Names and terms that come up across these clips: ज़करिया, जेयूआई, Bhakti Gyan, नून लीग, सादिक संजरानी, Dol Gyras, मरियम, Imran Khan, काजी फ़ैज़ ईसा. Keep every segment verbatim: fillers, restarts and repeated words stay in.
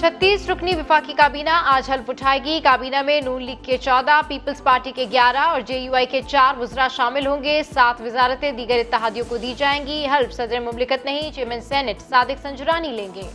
छत्तीस रुकनी विफाकी काबीना आज हल्फ उठाएगी। काबीना में नून लीग के चौदह, पीपल्स पार्टी के ग्यारह और जेयूआई के चार वुजरा शामिल होंगे। सात वजारतें दीगर इत्तहादियों को दी जाएंगी। हल्फ सदर मुमलिकत नहीं, चेयरमैन सेनेट सादिक संजरानी लेंगे।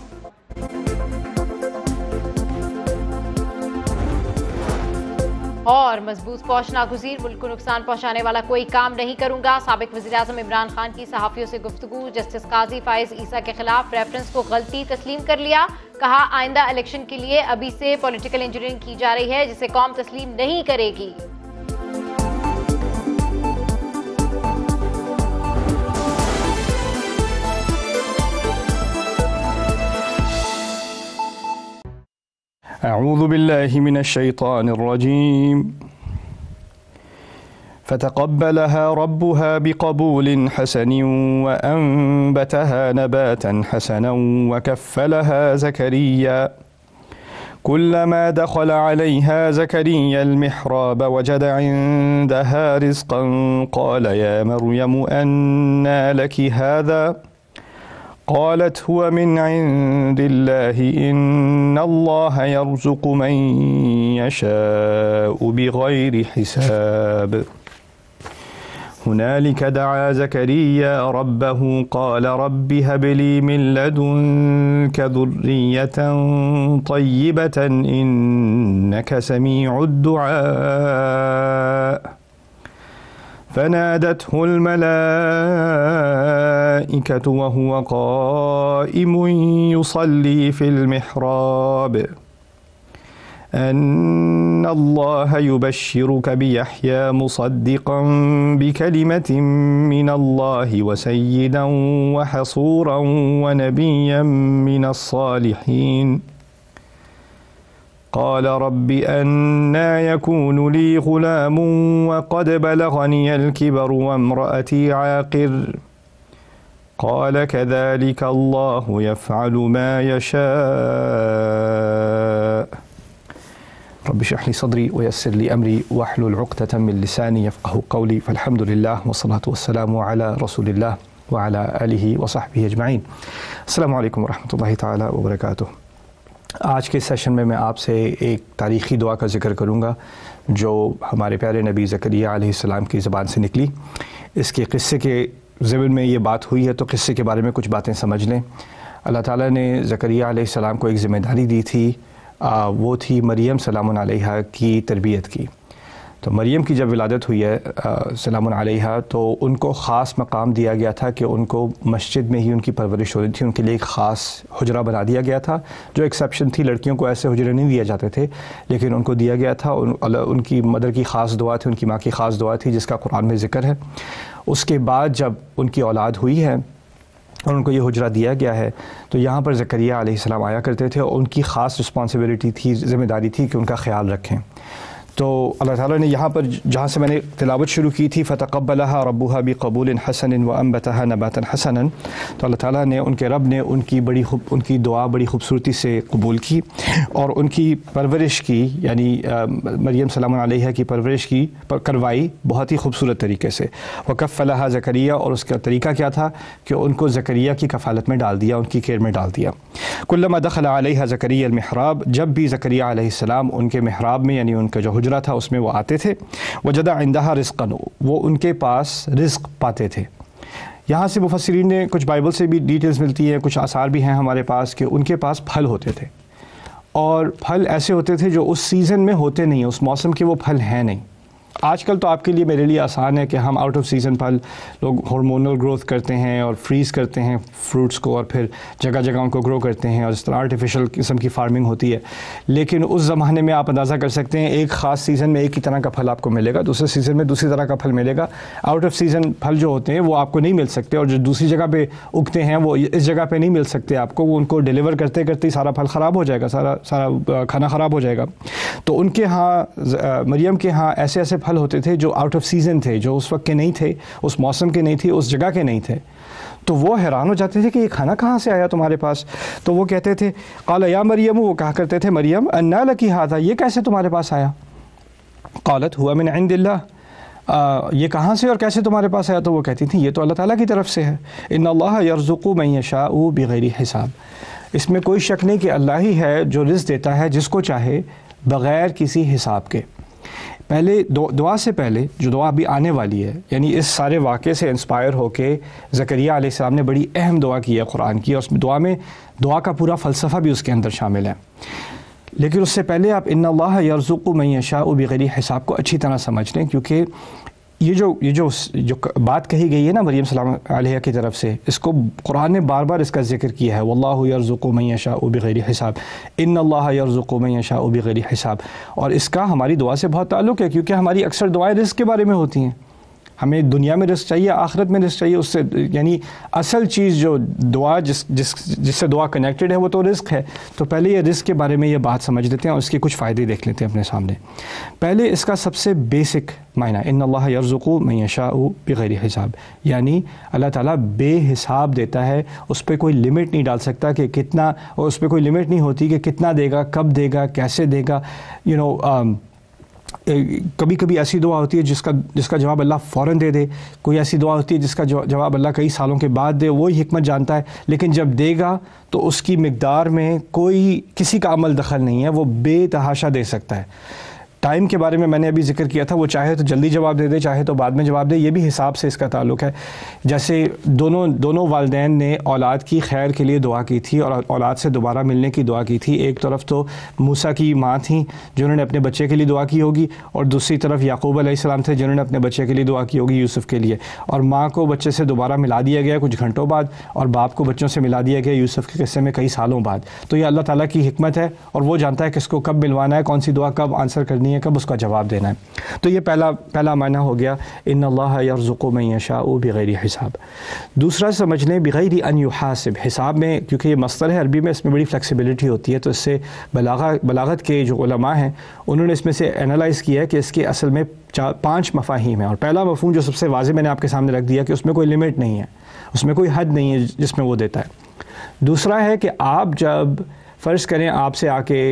और मजबूत पहुंच नागुज़ीर, मुल्क को नुकसान पहुंचाने वाला कोई काम नहीं करूंगा। साबिक वज़ीर-ए-आज़म इमरान खान की सहाफ़ियों से गुफ्तगू। जस्टिस काजी फ़ैज़ ईसा के खिलाफ रेफरेंस को गलती तस्लीम कर लिया। कहा आइंदा इलेक्शन के लिए अभी से पॉलिटिकल इंजीनियरिंग की जा रही है, जिसे कौम तस्लीम नहीं करेगी। أعوذ بالله من الشيطان الرجيم فتقبلها ربها بقبول حسن وأنبتها نباتا حسنا وكفلها زكريا كلما دخل عليها زكريا المحراب وجد عندها رزقا قال يا مريم أنى لك هذا قالت هو من عند الله إن الله يرزق من يشاء بغير حساب هنالك دعا زكريا ربه قال رب هب لي من لدنك ذرية طيبة إنك سميع الدعاء فنادته الملائكة وهو قائم يصلي في المحراب أن الله يبشرك بيحيى مصدقا بكلمة من الله وسيدا وحصورا ونبيا من الصالحين قال رب أنا يكون لي غلام وقد بلغني الكبر وامرأتي عاقر قال كذلك الله يفعل ما يشاء رب اشرح لي صدري ويسر لي أمري واحلل عقدة من لساني يفقه قولي فالحمد لله والصلاة والسلام على رسول الله وعلى آله وصحبه أجمعين السلام عليكم ورحمة الله تعالى وبركاته। आज के सेशन में मैं आपसे एक तारीख़ी दुआ का ज़िक्र करूँगा जो हमारे प्यारे नबी ज़करिया अलैहिस्सलाम की ज़बान से निकली। इसके क़स्से के ज़िमन में ये बात हुई है तो क़स्से के बारे में कुछ बातें समझ लें। अल्लाह ताला ने ज़करिया अलैहिस्सलाम को एक ज़िम्मेदारी दी थी, आ, वो थी मरियम सलामुन अलैहा की तरबियत की। तो मरियम की जब विलादत हुई है सलामुन अलैहा तो उनको ख़ास मकाम दिया गया था कि उनको मस्जिद में ही उनकी परवरिश हो रही थी। उनके लिए एक ख़ास हुजरा बना दिया गया था जो एक्सेप्शन थी, लड़कियों को ऐसे हुजरे नहीं दिए जाते थे लेकिन उनको दिया गया था। उन, उनकी मदर की ख़ास दुआ थी, उनकी माँ की ख़ास दुआ थी जिसका कुरान में ज़िक्र है। उसके बाद जब उनकी औलाद हुई है और उनको ये हुजरा दिया गया है तो यहाँ पर ज़करिया अलैहिस्सलाम आया करते थे और उनकी ख़ास रिस्पॉन्सिबिलिटी थी, ज़िम्मेदारी थी कि उनका ख्याल रखें। तो अल्लाह ताला ने यहाँ पर जहाँ से मैंने तिलावत शुरू की थी फ़तक़ब्बलहा रब्बुहा बिक़बूलिन हसनिन व अंबतहा नबातन हसनन, तो अल्लाह ताला ने उनके रब ने उनकी बड़ी खूब उनकी दुआ बड़ी ख़ूबसूरती से कबूल की और उनकी परवरिश की, यानी मरियम सलामुन अलैहा की परवरिश की पर करवाई बहुत ही खूबसूरत तरीके से। वकफ़लहा ज़करिया, और उसका तरीका क्या था कि उनको ज़करिया की कफ़ालत में डाल दिया, उनकी केयर में डाल दिया। कुल्लमा दखला अलैहा ज़करिया अलमिहराब, जब भी ज़करिया अलैहिस्सलाम उनके महराब में यानी उनका जो हुजरा था उसमें वो आते थे, वजदा इंदहा रिस्कन, वो उनके पास रिस्क पाते थे। यहाँ से मुफस्सिरीन ने कुछ बाइबल से भी डिटेल्स मिलती है, कुछ आसार भी हैं हमारे पास कि उनके पास फल होते थे और फल ऐसे होते थे जो उस सीज़न में होते नहीं, उस मौसम के वो फल हैं नहीं। आजकल तो आपके लिए मेरे लिए आसान है कि हम आउट ऑफ सीज़न फल, लोग हार्मोनल ग्रोथ करते हैं और फ्रीज़ करते हैं फ्रूट्स को और फिर जगह जगह उनको ग्रो करते हैं और इस तरह आर्टिफिशियल किस्म की फार्मिंग होती है। लेकिन उस ज़माने में आप अंदाज़ा कर सकते हैं एक ख़ास सीज़न में एक ही तरह का फल आपको मिलेगा, दूसरे सीज़न में दूसरी तरह का फल मिलेगा। आउट ऑफ सीज़न फल जो होते हैं वो आपको नहीं मिल सकते और जो दूसरी जगह पर उगते हैं वो इस जगह पर नहीं मिल सकते आपको। वो उनको डिलीवर करते करते ही सारा फल ख़राब हो जाएगा, सारा सारा खाना ख़राब हो जाएगा। तो उनके यहाँ मरियम के यहाँ ऐसे ऐसे फल होते थे जो आउट ऑफ सीज़न थे, जो उस वक्त के नहीं थे, उस मौसम के नहीं थे, उस जगह के नहीं थे। तो वो हैरान हो जाते थे कि ये खाना कहाँ से आया तुम्हारे पास। तो वो कहते थे क़ाला या मरियम, वो कहा करते थे मरियम अन्ना लकी हादा, ये कैसे तुम्हारे पास आया। क़ालत हुआ मिन इंदिल्लाह, आ, ये कहाँ से और कैसे तुम्हारे पास आया। तो वो कहती थी ये तो अल्लाह ताला की तरफ से है। इन्नल्लाह यरज़ुकु मन यशाअ बिग़ैरि हिसाब, इसमें कोई शक नहीं कि अल्लाह ही है जो रिज़्क़ देता है जिसको चाहे बग़ैर किसी हिसाब के। पहले दु, दुआ से पहले जो दुआ अभी आने वाली है, यानी इस सारे वाक़े से इंस्पायर होकर ज़करिया अलैहिस्सलाम ने बड़ी अहम दुआ की है क़ुरान की, और उस दुआ में दुआ का पूरा फ़लसफ़ा भी उसके अंदर शामिल है। लेकिन उससे पहले आप इन्नल्लाह यरज़ुक़ु मन यशाअु बिग़ैरि हिसाब को अच्छी तरह समझ लें, क्योंकि ये जो ये जो जो बात कही गई है ना मरियम सलाम अलैहा की तरफ से, इसको कुरान ने बार बार इसका जिक्र किया है। वल्लाहु यरज़ुक़ु मन यशाअु बिग़ैरि हिसाब, इन्नल्लाह यरज़ुक़ु मन यशाअु बिग़ैरि हिसाब। और इसका हमारी दुआ से बहुत ताल्लुक़ है, क्योंकि हमारी अक्सर दुआएं रिस्क के बारे में होती हैं। हमें दुनिया में रिस्क चाहिए, आखिरत में रिस्क चाहिए, उससे यानी असल चीज़ जो दुआ जिस जिस जिससे दुआ कनेक्टेड है वो तो रिस्क है। तो पहले ये रिस्क के बारे में ये बात समझ लेते हैं और इसके कुछ फ़ायदे देख लेते हैं अपने सामने। पहले इसका सबसे बेसिक मायना इन्नल्लाह यरज़ुक़ु मन यशाअु बिग़ैरि हिसाब, यानी अल्लाह ताला बेहिसाब देता है, उस पर कोई लिमिट नहीं डाल सकता कि कितना, और उस पर कोई लिमिट नहीं होती कि कितना देगा, कब देगा, कैसे देगा। यू नो कभी कभी ऐसी दुआ होती है जिसका जिसका जवाब अल्लाह फ़ौरन दे दे, कोई ऐसी दुआ होती है जिसका जवाब अल्लाह कई सालों के बाद दे, वही हिकमत जानता है। लेकिन जब देगा तो उसकी मिकदार में कोई किसी का अमल दखल नहीं है, वो बेतहाशा दे सकता है। टाइम के बारे में मैंने अभी जिक्र किया था, वो चाहे तो जल्दी जवाब दे दे, चाहे तो बाद में जवाब दे, ये भी हिसाब से इसका ताल्लुक़ है। जैसे दोनों दोनों वालिदैन ने औलाद की खैर के लिए दुआ की थी और औलाद से दोबारा मिलने की दुआ की थी। एक तरफ तो मूसा की माँ थी जिन्होंने अपने बच्चे के लिए दुआ की होगी, और दूसरी तरफ याकूब अलैहिस्सलाम थे जिन्होंने अपने बच्चे के लिए दुआ की होगी, यूसुफ़ के लिए। और माँ को बच्चे से दोबारा मिला दिया गया कुछ घंटों बाद, और बाप को बच्चों से मिला दिया गया यूसुफ़ के किस्से में कई सालों बाद। तो ये अल्लाह ताला की हिकमत है, और वो जानता है किसको कब मिलवाना है, कौन सी दुआ कब आंसर करनी है, कब उसका जवाब देना है। तो ये पहला पहला मायना हो गया इन्नल्लाह यरज़ुक़ु मन यशाअु बिग़ैरि हिसाब। दूसरा समझ लें बिग़ैरि अन युहासिब, हिसाब में क्योंकि ये मस्तर है अरबी में, इसमें बड़ी फ्लेक्सिबिलिटी होती है। तो इससे बलागा बलागत के जो उलमा हैं उन्होंने इसमें से एनालाइज़ किया है कि इसके असल में चार पाँच मफाहीम है। और पहला मफहूम जो सबसे वाज़ेह मैंने आपके सामने रख दिया कि उसमें कोई लिमिट नहीं है, उसमें कोई हद नहीं है जिसमें वो देता है। दूसरा है कि आप जब फ़र्ज़ करें आपसे आके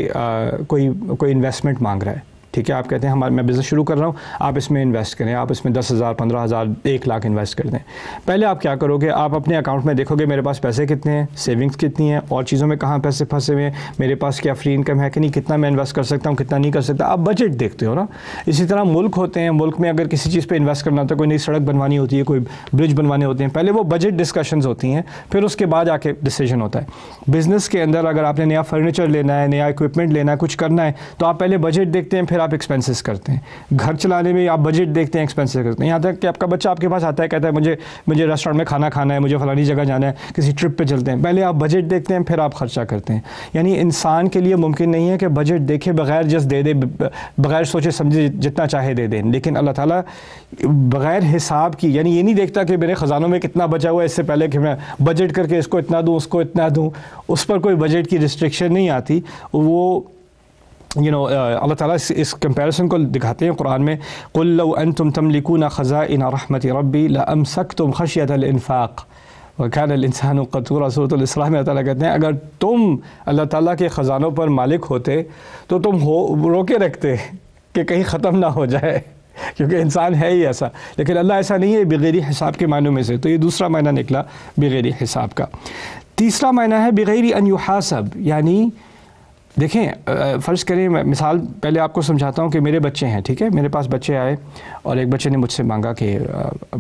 कोई कोई इन्वेस्टमेंट मांग रहा है, ठीक है, आप कहते हैं हमारे मैं बिज़नेस शुरू कर रहा हूँ, आप इसमें इन्वेस्ट करें, आप इसमें दस हज़ार पंद्रह हज़ार एक लाख इन्वेस्ट कर दें। पहले आप क्या करोगे, आप अपने अकाउंट में देखोगे मेरे पास पैसे कितने हैं, सेविंग्स कितनी हैं, और चीज़ों में कहाँ पैसे फंसे हुए हैं, मेरे पास क्या फ्री इनकम है कि नहीं, कितना मैं इन्वेस्ट कर सकता हूँ, कितना नहीं कर सकता। आप बजट देखते हो ना। इसी तरह मुल्क होते हैं, मुल्क में अगर किसी चीज़ पर इन्वेस्ट करना होता है, कोई नई सड़क बनवानी होती है, कोई ब्रिज बनवाने होते हैं, पहले वो बजट डिस्कशंस होती हैं, फिर उसके बाद आके डिसीजन होता है। बिज़नेस के अंदर अगर आपने नया फर्नीचर लेना है, नया इक्विपमेंट लेना है, कुछ करना है, तो आप पहले बजट देखते हैं, फिर आप एक्सपेंसेस करते हैं। घर चलाने में आप बजट देखते हैं, एक्सपेंसेस करते हैं। यहाँ तक कि आपका बच्चा आपके पास आता है, कहता है मुझे मुझे रेस्टोरेंट में खाना खाना है, मुझे फलानी जगह जाना है, किसी ट्रिप पे चलते हैं, पहले आप बजट देखते हैं फिर आप खर्चा करते हैं। यानी इंसान के लिए मुमकिन नहीं है कि बजट देखे बगैर जस्ट दे दे, बगैर सोचे समझे जितना चाहे दे दें। लेकिन अल्लाह ताला बगैर हिसाब की, यानी ये नहीं देखता कि मेरे ख़जानों में कितना बचा हुआ है, इससे पहले कि मैं बजट करके इसको इतना दूँ उसको इतना दूँ, उस पर कोई बजट की रिस्ट्रिक्शन नहीं आती। वो यू नो अल्लाह ताला इस, इस कंपैरिजन को दिखाते हैं कुरान में, कुल लौ अंतुम तमलिकूना खज़ाइना रहमति रब्बी ला अमसकतुम खशियतल इन्फाक़ व काना अल इंसानु क़तूरा। सूरह अल इसरा में अल्लाह ताला कहते हैं अगर तुम अल्लाह ताला के ख़ज़ानों पर मालिक होते तो तुम हो रोके रखते कि कहीं ख़त्म ना हो जाए, क्योंकि इंसान है ही ऐसा। लेकिन अल्लाह ऐसा नहीं है बग़ैर हिसाब के मानों में से। तो ये दूसरा मायना निकला बग़ैर हिसाब का। तीसरा मायना है बग़ैर अन युहासब, यानी देखें फ़र्ज़ करें, मैं मिसाल पहले आपको समझाता हूँ कि मेरे बच्चे हैं, ठीक है, मेरे पास बच्चे आए और एक बच्चे ने मुझसे मांगा कि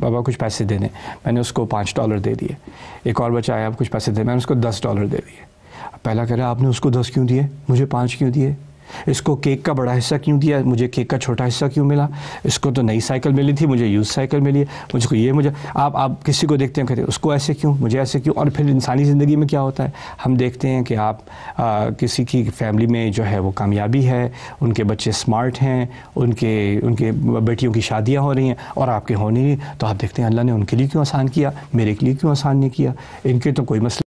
बाबा कुछ पैसे दे दें, मैंने उसको पाँच डॉलर दे दिए। एक और बच्चा आया, आप कुछ पैसे दे, मैंने उसको दस डॉलर दे दिए। पहला कह रहा आपने उसको दस क्यों दिए, मुझे पाँच क्यों दिए, इसको केक का बड़ा हिस्सा क्यों दिया, मुझे केक का छोटा हिस्सा क्यों मिला, इसको तो नई साइकिल मिली थी, मुझे यूज़ साइकिल मिली है, मुझको ये मुझे आप आप किसी को देखते हैं कहते हैं उसको ऐसे क्यों, मुझे ऐसे क्यों। और फिर इंसानी ज़िंदगी में क्या होता है, हम देखते हैं कि आप आ, किसी की फैमिली में जो है वो कामयाबी है, उनके बच्चे स्मार्ट हैं, उनके उनके बेटियों की शादियाँ हो रही हैं और आपके होने नहीं, तो आप देखते हैं अल्लाह ने उनके लिए क्यों आसान किया, मेरे लिए क्यों आसान नहीं किया, इनके तो कोई मसला